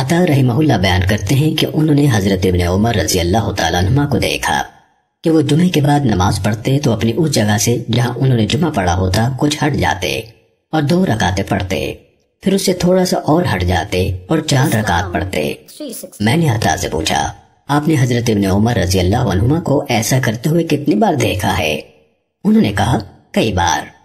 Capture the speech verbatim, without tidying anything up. अता रहिमहुल्लाह बयान करते हैं कि उन्होंने हजरत इब्ने उमर रजी अल्लाह तआला अन्हुमा को देखा कि वो जुमे के बाद नमाज पढ़ते तो अपनी उस जगह से जहां उन्होंने जुमा पढ़ा होता कुछ हट जाते और दो रकाते पढ़ते, फिर उससे थोड़ा सा और हट जाते और चार रकात पढ़ते। मैंने अता से पूछा, आपने हजरत इब्ने उमर रज़ियल्लाहु अन्हुमा को ऐसा करते हुए कितनी बार देखा है? उन्होंने कहा, कई बार।